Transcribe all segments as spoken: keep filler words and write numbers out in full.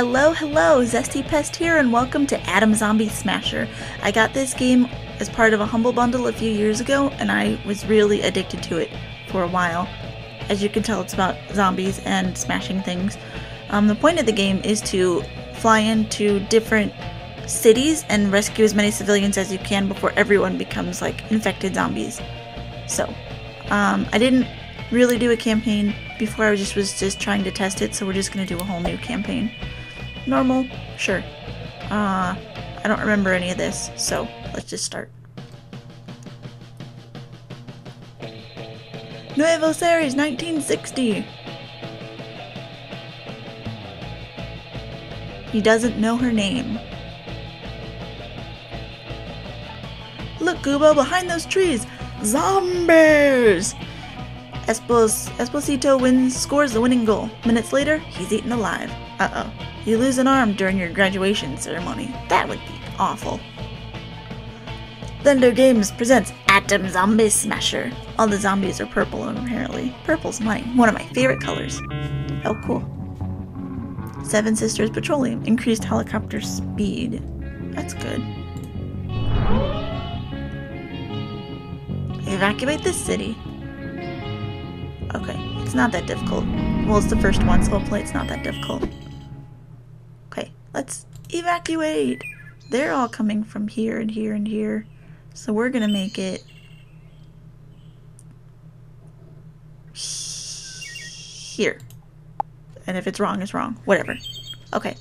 Hello, hello, Zesty Pest here, and welcome to Atom Zombie Smasher. I got this game as part of a Humble Bundle a few years ago, and I was really addicted to it for a while. As you can tell, it's about zombies and smashing things. Um, the point of the game is to fly into different cities and rescue as many civilians as you can before everyone becomes, like, infected zombies. So, um, I didn't really do a campaign before, I just was just trying to test it, so we're just going to do a whole new campaign. Normal? Sure. Uh, I don't remember any of this, so let's just start. Nuevo Series nineteen sixty! He doesn't know her name. Look, Gubo, behind those trees! Zombies! Espos Esposito wins, scores the winning goal. Minutes later, he's eaten alive. Uh-oh. You lose an arm during your graduation ceremony. That would be awful. Blendo Games presents Atom Zombie Smasher. All the zombies are purple, apparently. Purple's mine. One of my favorite colors. Oh, cool. Seven Sisters Petroleum. Increased helicopter speed. That's good. Evacuate this city. Okay, it's not that difficult. Well, it's the first one, so hopefully it's not that difficult. Okay, let's evacuate! They're all coming from here and here and here, so we're gonna make it here. And if it's wrong, it's wrong. Whatever. Okay.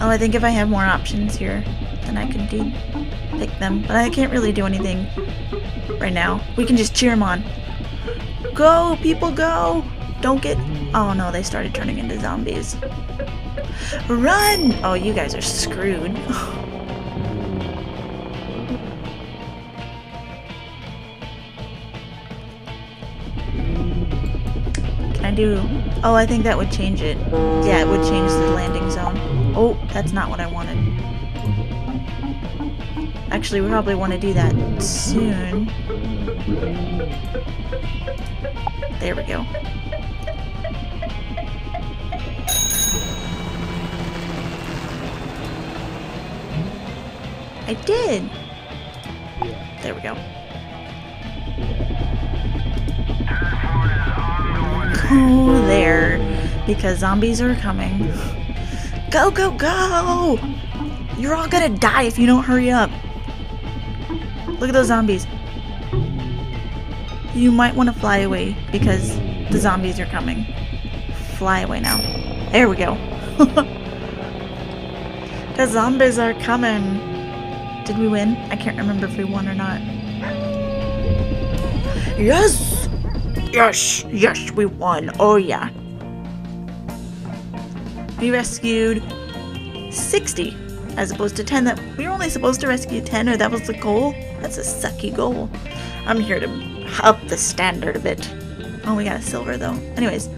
Oh, I think if I have more options here, then I can do pick them. But I can't really do anything right now. We can just cheer them on. Go, people, go! Don't get... Oh, no, they started turning into zombies. Run! Oh, you guys are screwed. Can I do... Oh, I think that would change it. Yeah, it would change the landing zone. Oh, that's not what I wanted. Actually, we probably want to do that soon. There we go. I did! There we go. Go there, because zombies are coming. Go, go, go! You're all gonna die if you don't hurry up. Look at those zombies. You might want to fly away because the zombies are coming. Fly away now. There we go. The zombies are coming. Did we win? I can't remember if we won or not. Yes! Yes! Yes, we won. Oh, yeah. We rescued sixty, as opposed to ten. That we were only supposed to rescue ten, or that was the goal. That's a sucky goal. I'm here to up the standard a bit. Oh, we got a silver though. Anyways,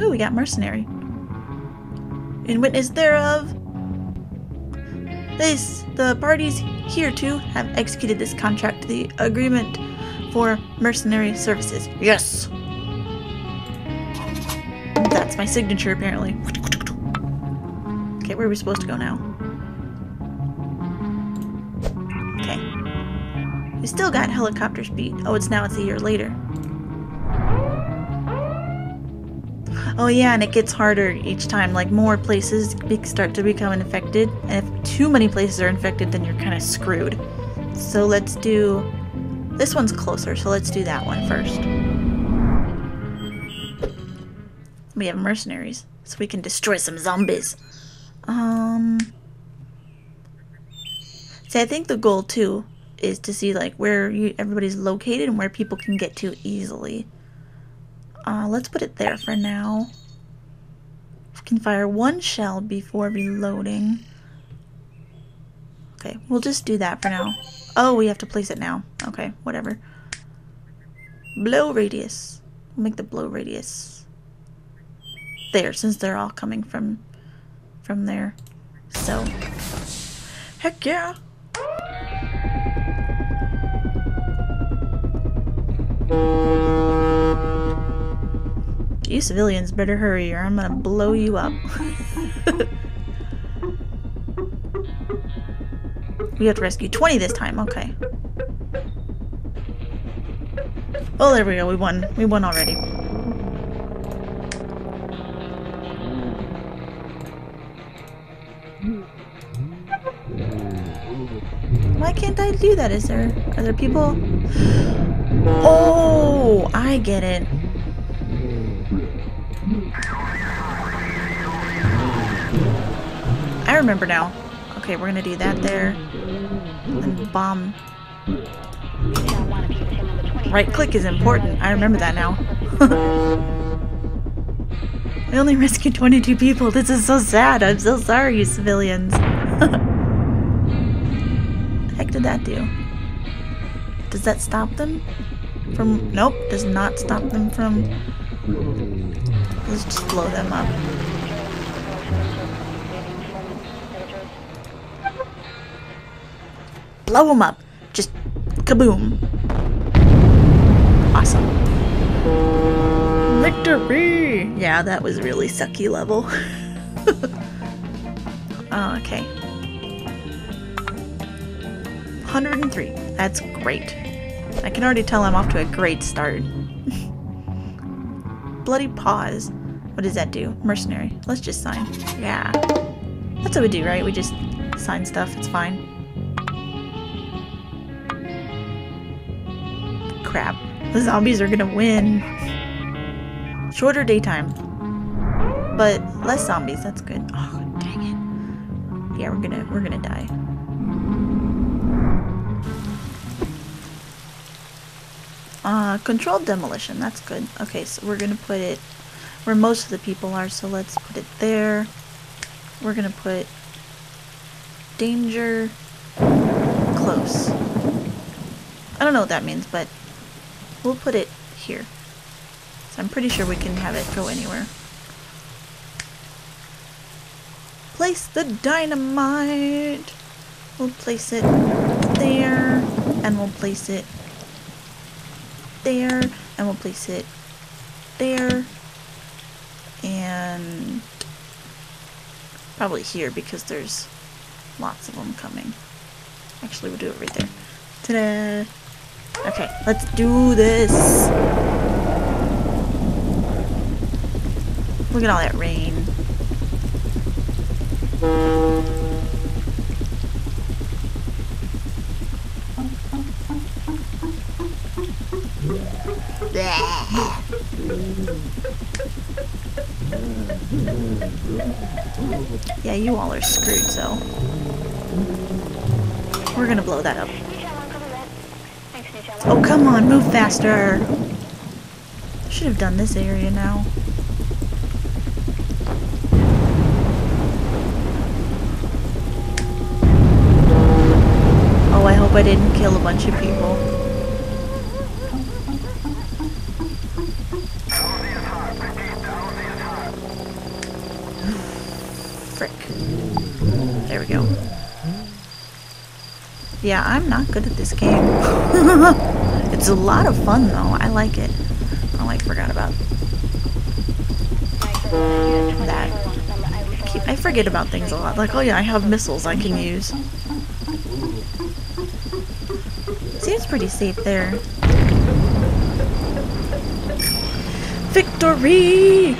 ooh, we got mercenary. In witness thereof, this the parties hereto have executed this contract to the agreement for mercenary services. Yes! That's my signature, apparently. Okay, where are we supposed to go now? Okay. We still got helicopter speed. Oh, it's now it's a year later. Oh yeah, and it gets harder each time. Like, more places start to become infected. And if too many places are infected, then you're kind of screwed. So let's do... This one's closer, so let's do that one first. We have mercenaries, so we can destroy some zombies. Um, see, I think the goal, too, is to see, like, where you, everybody's located and where people can get to easily. Uh, let's put it there for now. We can fire one shell before reloading. Okay, we'll just do that for now. Oh, we have to place it now. Okay, whatever. Blow radius. We'll make the blow radius there, since they're all coming from from there. So Heck yeah! You civilians better hurry or I'm gonna blow you up. We have to rescue twenty this time, okay. Oh, there we go, we won. We won already. Why can't I do that? Is there are there people? Oh, I get it. I remember now. Okay, we're gonna do that there. And bomb. Right click is important. I remember that now. I only rescued twenty-two people. This is so sad. I'm so sorry, you civilians. Heck did that do? Does that stop them from? Nope, does not stop them from. Let's just blow them up. Blow them up. Just kaboom. Awesome. Victory! Yeah, that was really sucky level. Oh, okay. one hundred and three. That's great. I can already tell I'm off to a great start. Bloody paws. What does that do? Mercenary. Let's just sign. Yeah. That's what we do, right? We just sign stuff. It's fine. Crap. The zombies are gonna win. Shorter daytime. But less zombies. That's good. Oh, dang it. Yeah, we're gonna we're gonna die. Uh, controlled demolition, that's good. Okay, so we're gonna put it where most of the people are, so let's put it there. We're gonna put danger close. I don't know what that means, but we'll put it here. So I'm pretty sure we can have it go anywhere. Place the dynamite! We'll place it there, and we'll place it there, and we'll place it there, and probably here because there's lots of them coming. Actually, we'll do it right there. Ta-da! Okay, let's do this! Look at all that rain. Yeah, you all are screwed, so we're gonna blow that up. Oh, come on, move faster! Should have done this area now. Oh, I hope I didn't kill a bunch of people. There we go. Yeah, I'm not good at this game. It's a lot of fun though. I like it. Oh, I forgot about that. I, keep, I forget about things a lot. Like, oh yeah, I have missiles I can use. Seems pretty safe there. Victory!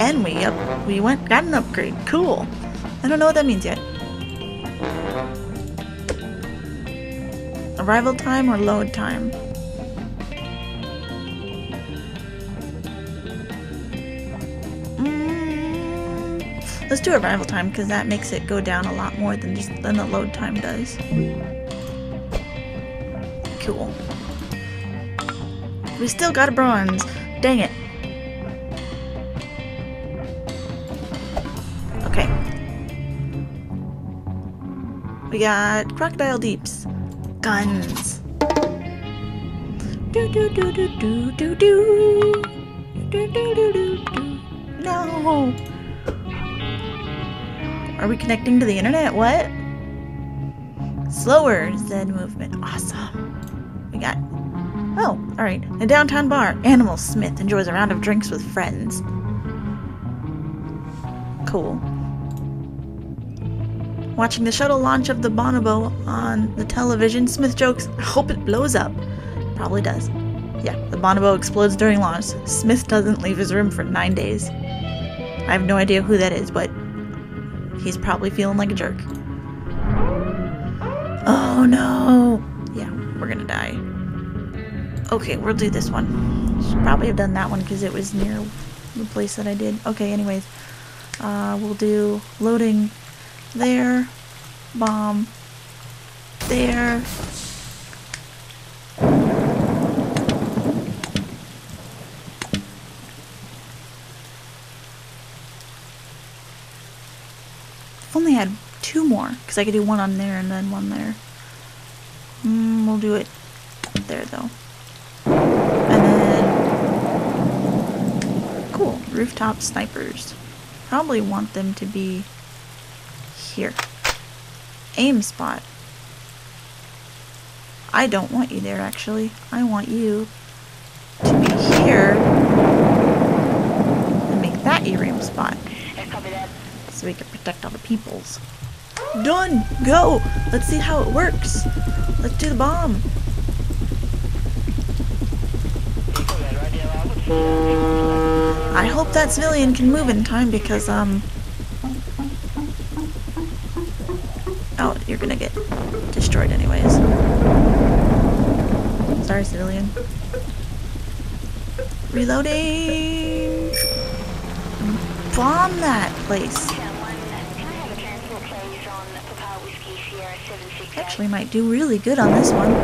And we up, we went got an upgrade. Cool. I don't know what that means yet. Arrival time or load time? Mm, let's do arrival time because that makes it go down a lot more than just than the load time does. Cool. We still got a bronze. Dang it. We got crocodile deeps, guns. Do do do do do do do do do do do. No. Are we connecting to the internet? What? Slower Zed movement. Awesome. We got... Oh, alright. A downtown bar. Animal Smith enjoys a round of drinks with friends. Cool. Watching the shuttle launch of the Bonobo on the television, Smith jokes, I hope it blows up. Probably does. Yeah, the Bonobo explodes during launch. Smith doesn't leave his room for nine days. I have no idea who that is, but he's probably feeling like a jerk. Oh no! Yeah, we're gonna die. Okay, we'll do this one. Should probably have done that one because it was near the place that I did. Okay, anyways. Uh, we'll do loading... There, bomb, there. If only had two more, because I could do one on there and then one there. Mm, we'll do it there though. And then, cool, rooftop snipers. Probably want them to be here. Aim spot. I don't want you there, actually. I want you to be here and make that your aim spot so we can protect all the peoples. Done! Go! Let's see how it works. Let's do the bomb. I hope that civilian can move in time because, um, oh, you're gonna get destroyed anyways. Sorry, civilian. Reloading! Bomb that place! Actually might do really good on this one.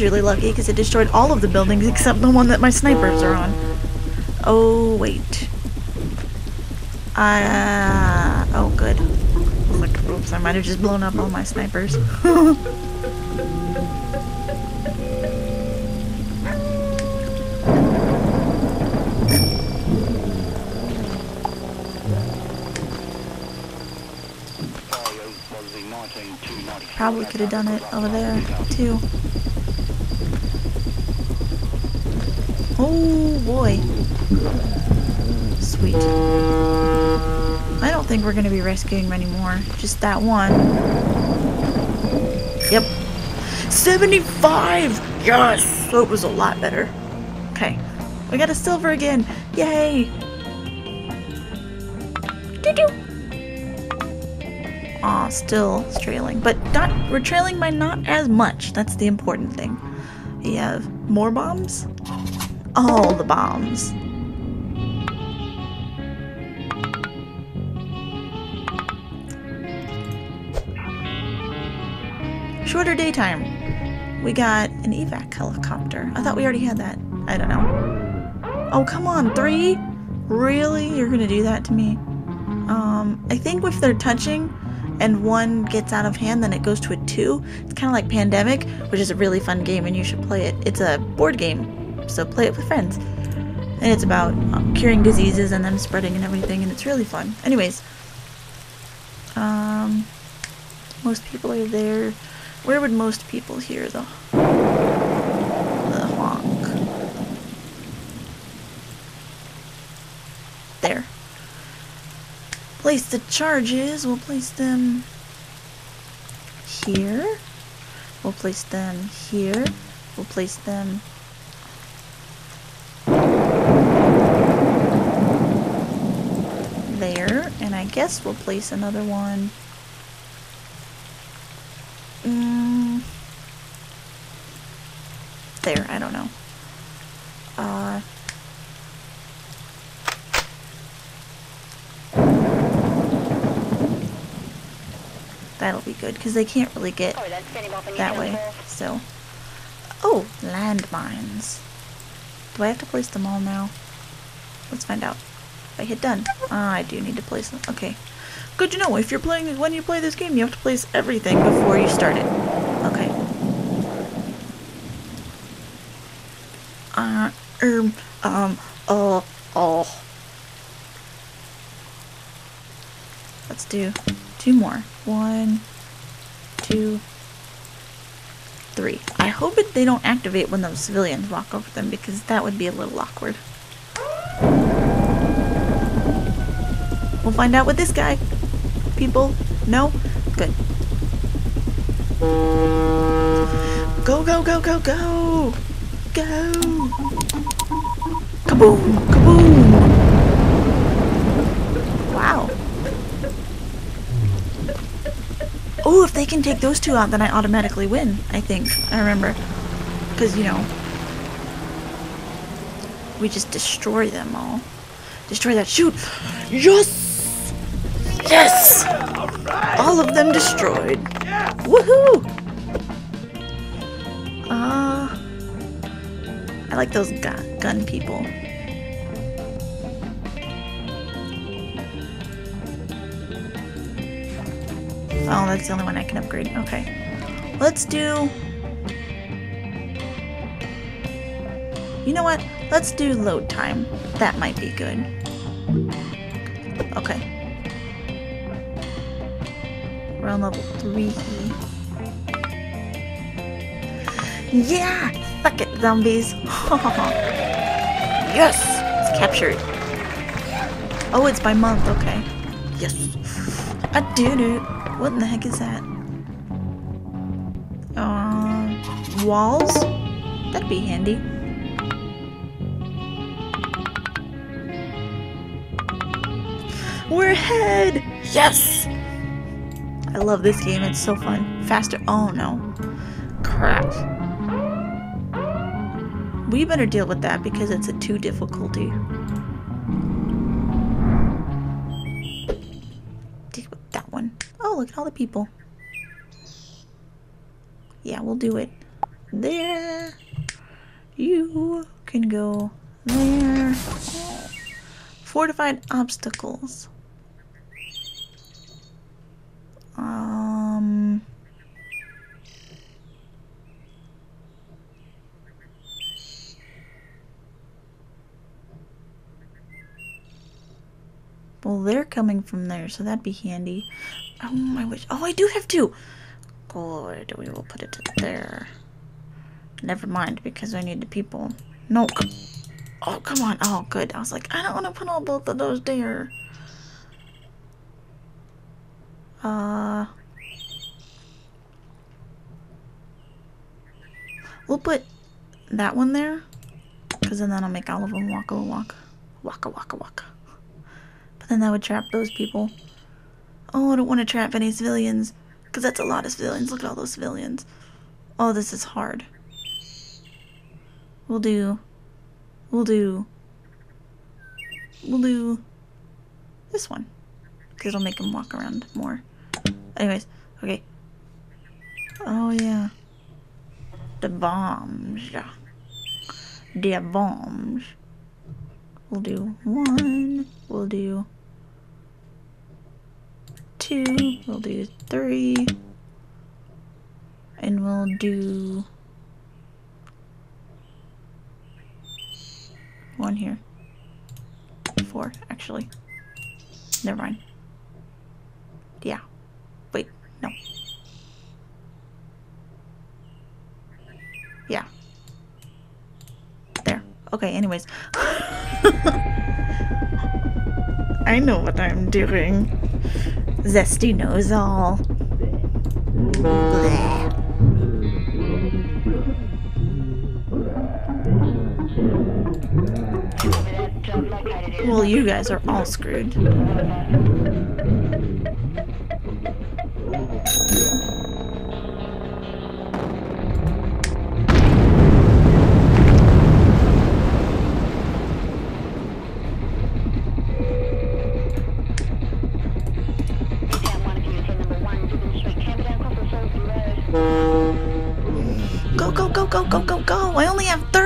Really lucky because it destroyed all of the buildings except the one that my snipers are on. Oh wait. Uh, oh good. Like, oops, I might have just blown up all my snipers. Probably could have done it over there too. Oh boy. Sweet. I don't think we're going to be rescuing many more. Just that one. Yep. seventy-five! Yes! So it was a lot better. Okay. We got a silver again. Yay! Doo-doo! Aw, still trailing. But not, we're trailing by not as much. That's the important thing. We have more bombs. All the bombs. Shorter daytime. We got an evac helicopter. I thought we already had that. I don't know. Oh, come on, three? Really? You're gonna do that to me? Um, I think if they're touching and one gets out of hand, then it goes to a two. It's kind of like Pandemic, which is a really fun game and you should play it. It's a board game. So play it with friends, and it's about um, curing diseases and them spreading and everything, and it's really fun. Anyways, um, most people are there. Where would most people hear the the honk? There. Place the charges. We'll place them here. We'll place them here. We'll place them. There, and I guess we'll place another one. Mm. There, I don't know. Uh, that'll be good, because they can't really get that way, so. Oh, landmines. Do I have to place them all now? Let's find out. I hit done. Ah, I do need to place them. Okay. Good to know. If you're playing, when you play this game, you have to place everything before you start it. Okay. Uh, um, um, oh, oh. Let's do two more. One, two, three. I hope it, they don't activate when those civilians walk over them, because that would be a little awkward. We'll find out with this guy. People? No? Good. Go, go, go, go, go! Go! Kaboom! Kaboom! Wow. Oh, if they can take those two out, then I automatically win, I think. I remember. Because, you know, we just destroy them all. Destroy that. Shoot! Yes! Yes! Yeah, all right. All of them destroyed. Yeah. Woohoo! Ah, uh, I like those gun, gun people. Oh, that's the only one I can upgrade. Okay, let's do. You know what? Let's do load time. That might be good. Okay. We're on level three. Yeah! Fuck it, zombies! Yes! It's captured. Oh, it's by month, okay. Yes. I did it. What in the heck is that? Uh, walls? That'd be handy. We're ahead! Yes! I love this game, it's so fun. Faster. Oh no. Crap. We better deal with that because it's a two difficulty. Deal with that one. Oh, look at all the people. Yeah, we'll do it. There. You can go there. Fortified obstacles. Um, well, they're coming from there, so that'd be handy. Oh, I wish. Oh, I do have two. Good, we will put it to there. Never mind, because I need the people. No. Oh, come on. Oh, good. I was like, I don't want to put all both of those there. Uh, we'll put that one there, because then that'll make all of them walk, walk, walk, walk, walk. But then that would trap those people. Oh, I don't want to trap any civilians, because that's a lot of civilians. Look at all those civilians. Oh, this is hard. We'll do, we'll do, we'll do this one, because it'll make them walk around more. Anyways, okay. Oh yeah. The bombs. The bombs. We'll do one. We'll do two. We'll do three. And we'll do one here. Four, actually. Never mind. Yeah. Wait, no. Yeah. There. Okay, anyways. I know what I'm doing. Zesty knows all. Well, you guys are all screwed.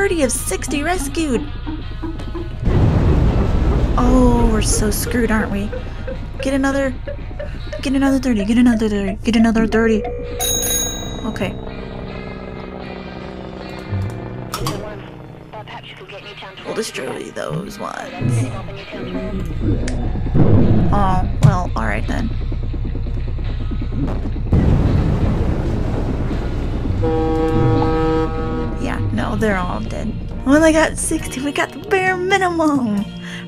thirty of sixty rescued. Oh, we're so screwed, aren't we? Get another, get another thirty, get another thirty, get another thirty. Okay. We'll destroy those ones. Oh, well, alright then. Yeah, no, they're all dead. We only got sixty, we got the bare minimum!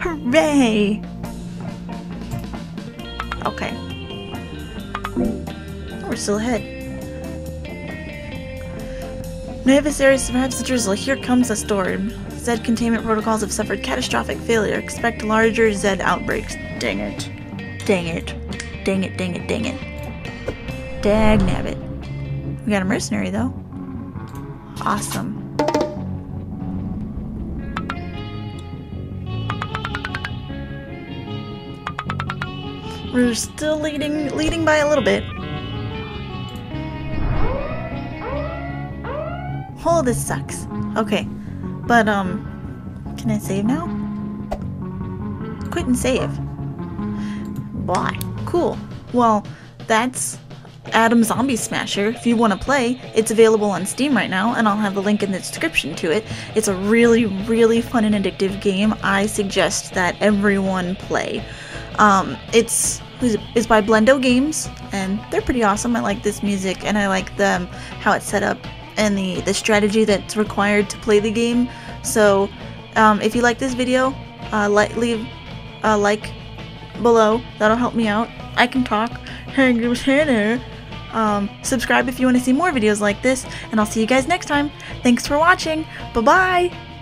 Hooray! Okay. We're still ahead. Nuevo Series survives the drizzle, here comes the storm. Zed containment protocols have suffered catastrophic failure. Expect larger Zed outbreaks. Dang it. Dang it. Dang it, dang it, dang it. Dag nabbit. We got a mercenary though. Awesome. We're still leading leading by a little bit. Oh, this sucks. Okay. But, um, can I save now? Quit and save. Why? Cool. Well, that's Atom Zombie Smasher. If you want to play, it's available on Steam right now, and I'll have the link in the description to it. It's a really, really fun and addictive game. I suggest that everyone play. Um, it's, it's by Blendo Games, and they're pretty awesome. I like this music, and I like them, how it's set up, and the, the strategy that's required to play the game. So um, if you like this video, uh, li leave a like below, that'll help me out. I can talk. Um, subscribe if you want to see more videos like this, and I'll see you guys next time. Thanks for watching, bye bye!